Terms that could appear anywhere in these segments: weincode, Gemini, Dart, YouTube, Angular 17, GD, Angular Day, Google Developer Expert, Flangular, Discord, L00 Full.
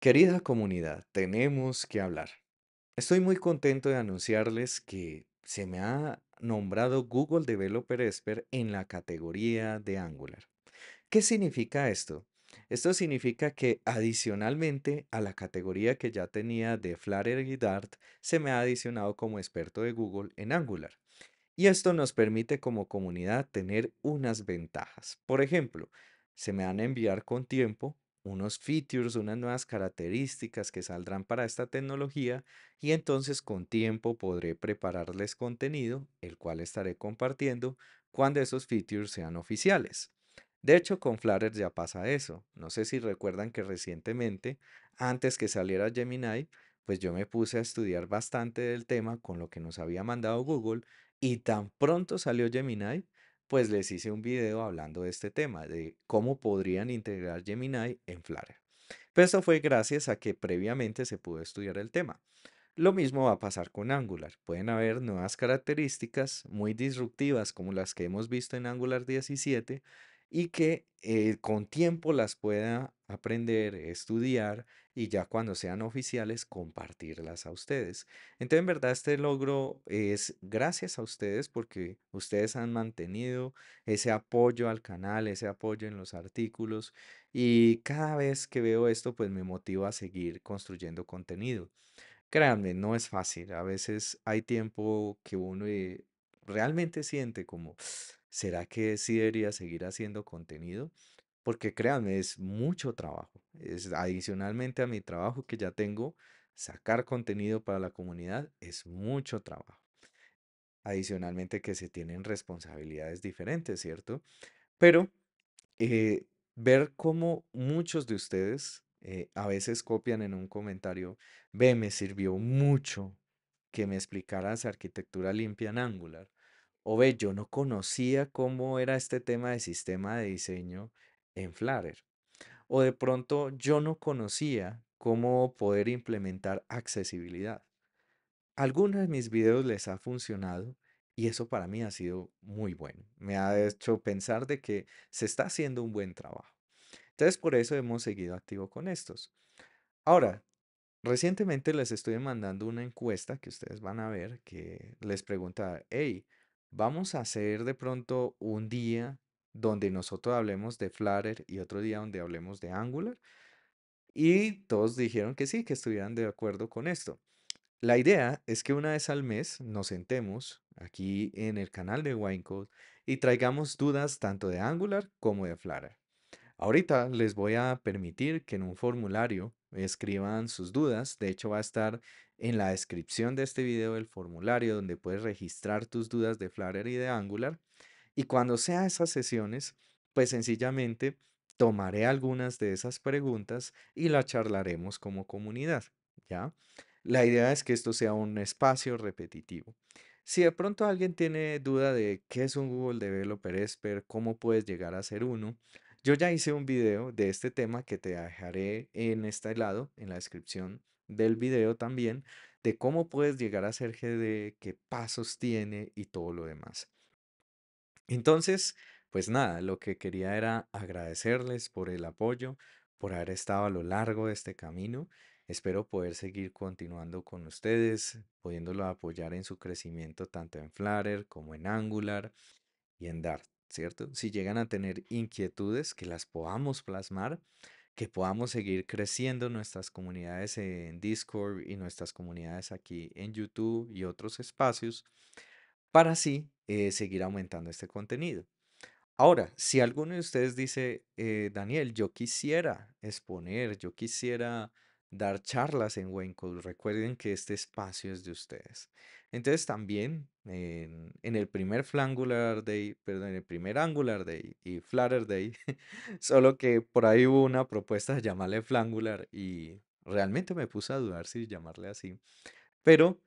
Querida comunidad, tenemos que hablar. Estoy muy contento de anunciarles que se me ha nombrado Google Developer Expert en la categoría de Angular. ¿Qué significa esto? Esto significa que adicionalmente a la categoría que ya tenía de Flangular y Dart, se me ha adicionado como experto de Google en Angular. Y esto nos permite como comunidad tener unas ventajas. Por ejemplo, se me van a enviar con tiempo unos features, unas nuevas características que saldrán para esta tecnología y entonces con tiempo podré prepararles contenido, el cual estaré compartiendo cuando esos features sean oficiales. De hecho, con Flangular ya pasa eso. No sé si recuerdan que recientemente, antes que saliera Gemini, pues yo me puse a estudiar bastante del tema con lo que nos había mandado Google y tan pronto salió Gemini, pues les hice un video hablando de este tema, de cómo podrían integrar Gemini en Flangular. Pero eso fue gracias a que previamente se pudo estudiar el tema. Lo mismo va a pasar con Angular. Pueden haber nuevas características muy disruptivas como las que hemos visto en Angular 17 y que con tiempo las pueda aprender, estudiar y ya cuando sean oficiales compartirlas a ustedes. Entonces en verdad este logro es gracias a ustedes porque ustedes han mantenido ese apoyo al canal, ese apoyo en los artículos y cada vez que veo esto pues me motiva a seguir construyendo contenido. Créanme, no es fácil, a veces hay tiempo que uno realmente siente como ¿será que sí debería seguir haciendo contenido? Porque créanme, es mucho trabajo. Es adicionalmente a mi trabajo que ya tengo, sacar contenido para la comunidad es mucho trabajo. Adicionalmente que se tienen responsabilidades diferentes, ¿cierto? Pero ver cómo muchos de ustedes a veces copian en un comentario, ve, me sirvió mucho que me explicaras arquitectura limpia en Angular. O ve, yo no conocía cómo era este tema de sistema de diseño en Flangular. O de pronto yo no conocía cómo poder implementar accesibilidad. Algunos de mis videos les ha funcionado y eso para mí ha sido muy bueno. Me ha hecho pensar de que se está haciendo un buen trabajo. Entonces por eso hemos seguido activo con estos. Ahora, recientemente les estoy mandando una encuesta que ustedes van a ver que les pregunta, hey, vamos a hacer de pronto un día donde nosotros hablemos de Flangular y otro día donde hablemos de Angular. Y todos dijeron que sí, que estuvieran de acuerdo con esto. La idea es que una vez al mes nos sentemos aquí en el canal de weincode y traigamos dudas tanto de Angular como de Flangular. Ahorita les voy a permitir que en un formulario escriban sus dudas. De hecho va a estar en la descripción de este video el formulario donde puedes registrar tus dudas de Flangular y de Angular. Y cuando sea esas sesiones, pues sencillamente tomaré algunas de esas preguntas y las charlaremos como comunidad, ¿ya? La idea es que esto sea un espacio repetitivo. Si de pronto alguien tiene duda de qué es un Google Developer Expert, cómo puedes llegar a ser uno, yo ya hice un video de este tema que te dejaré en este lado, en la descripción del video también, de cómo puedes llegar a ser GD, qué pasos tiene y todo lo demás. Entonces, pues nada, lo que quería era agradecerles por el apoyo, por haber estado a lo largo de este camino. Espero poder seguir continuando con ustedes, pudiéndolo apoyar en su crecimiento tanto en Flangular como en Angular y en Dart, ¿cierto? Si llegan a tener inquietudes, que las podamos plasmar, que podamos seguir creciendo nuestras comunidades en Discord y nuestras comunidades aquí en YouTube y otros espacios para así seguir aumentando este contenido. Ahora, si alguno de ustedes dice, Daniel, yo quisiera exponer, yo quisiera dar charlas en weincode, recuerden que este espacio es de ustedes. Entonces también en el primer Flangular Day, perdón, en el primer Angular Day y Flangular Day, solo que por ahí hubo una propuesta de llamarle Flangular y realmente me puse a dudar si llamarle así. Pero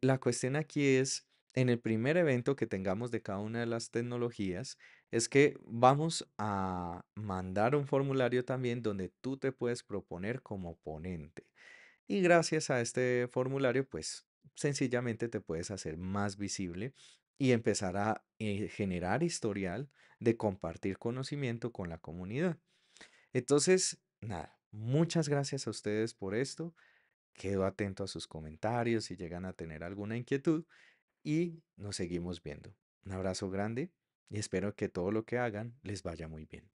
la cuestión aquí es, en el primer evento que tengamos de cada una de las tecnologías, es que vamos a mandar un formulario también donde tú te puedes proponer como ponente. Y gracias a este formulario, pues sencillamente te puedes hacer más visible y empezar a generar historial de compartir conocimiento con la comunidad. Entonces, nada, Muchas gracias a ustedes por esto. Quedo atento a sus comentarios si llegan a tener alguna inquietud y nos seguimos viendo. Un abrazo grande y espero que todo lo que hagan les vaya muy bien.